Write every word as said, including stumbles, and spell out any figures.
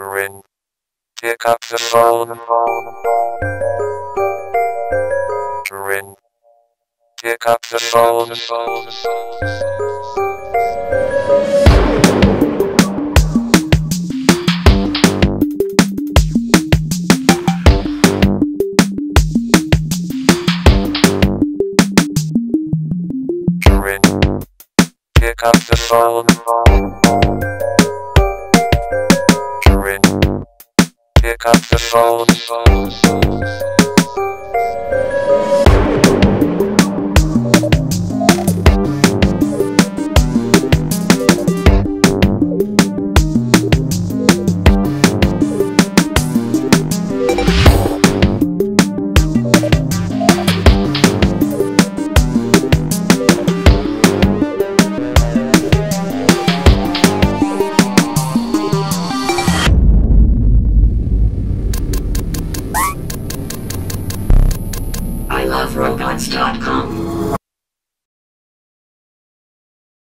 Corinne. Pick up the phone. Corinne. Pick up the phone. Corinne. Pick up the phone. Corinne. Pick up the phone. ilove robots dot com